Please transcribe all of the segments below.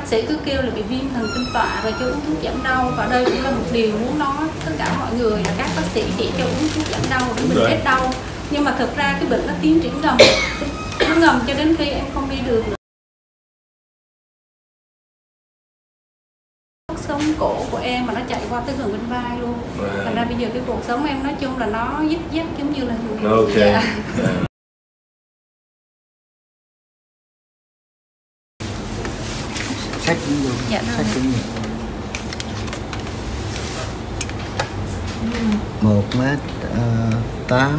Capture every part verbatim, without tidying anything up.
bác sĩ cứ kêu là bị viêm thần kinh tọa và cho uống thuốc giảm đau, và đây cũng là một điều muốn nói tất cả mọi người là các bác sĩ chỉ cho uống thuốc giảm đau để mình hết đau, nhưng mà thực ra cái bệnh nó tiến triển ngầm, nó ngầm cho đến khi em không đi được nữa. Sống cổ của em mà nó chạy qua tới gần bên vai luôn, thành yeah. ra bây giờ cái cuộc sống em nói chung là nó dứt dắt giống như là ok yeah. Yeah. Sách cũng được, dạ, sách cũng được. Một mét tám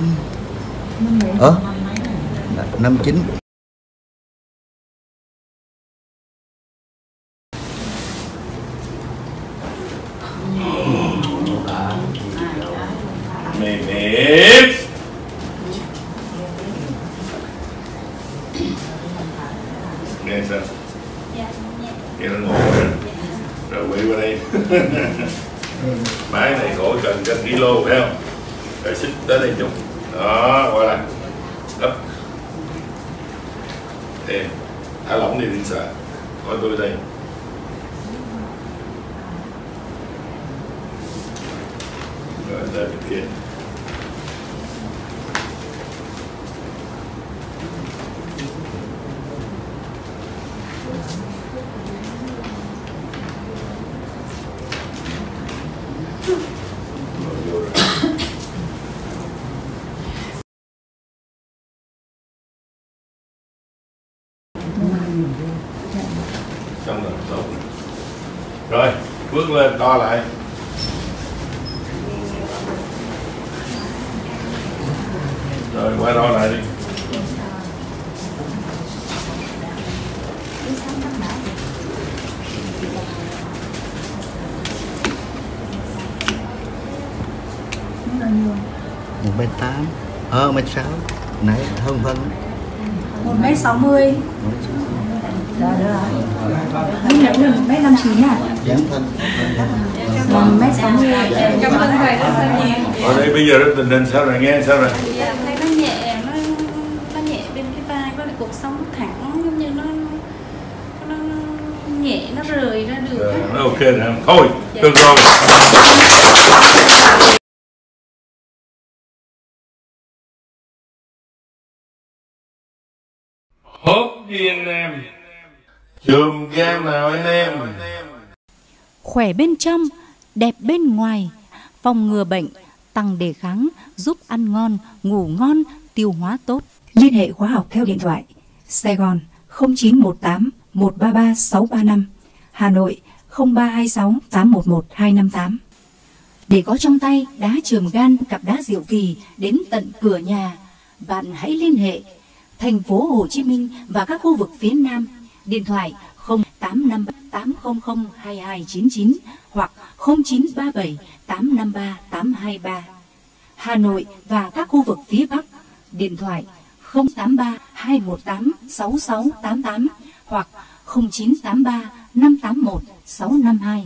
ớ năm chín nghe sao? Dạ. Nghe nó ngủ rồi quay qua đây. Máy này gỗ cần cân kilo phải không? Rồi xích tới đây chung. Đó, gọi là đắp. Thêm, thả lỏng đi đi sợ. Coi tôi đây. Rồi đây bên kia. Xong rồi, xong rồi. Rồi, bước lên to lại. Rồi, qua đo lại đi. Một mét tám, ờ, mét sáu, nãy hơn phân. Một mét sáu mươi. Rồi được rồi. Mấy năm chín à? Giảm phân. Một mét sáu mươi. Cảm ơn thầy rất là nhiều. Ở đây bây giờ tình hình sao rồi nghe sao rồi? Dạ, thấy nó nhẹ, nó nó nhẹ bên cái vai, có lại cuộc sống thẳng giống như nó nó nhẹ, nó rời ra được. Nó ok rồi, thôi, được rồi. Hốp đi anh em, chùm gam nào anh em. Khỏe bên trong, đẹp bên ngoài, phòng ngừa bệnh, tăng đề kháng, giúp ăn ngon, ngủ ngon, tiêu hóa tốt. Liên hệ khóa học theo điện thoại Sài Gòn không chín một tám một ba ba sáu ba năm, Hà Nội không ba hai sáu tám một một hai năm tám. Để có trong tay đá chườm gan cặp đá diệu kỳ đến tận cửa nhà, bạn hãy liên hệ thành phố Hồ Chí Minh và các khu vực phía Nam, điện thoại không tám năm tám không không hai hai chín chín hoặc không chín ba bảy tám năm ba tám hai ba. Hà Nội và các khu vực phía Bắc, điện thoại không tám ba hai một tám sáu sáu tám tám hoặc không chín tám ba năm tám một sáu năm hai.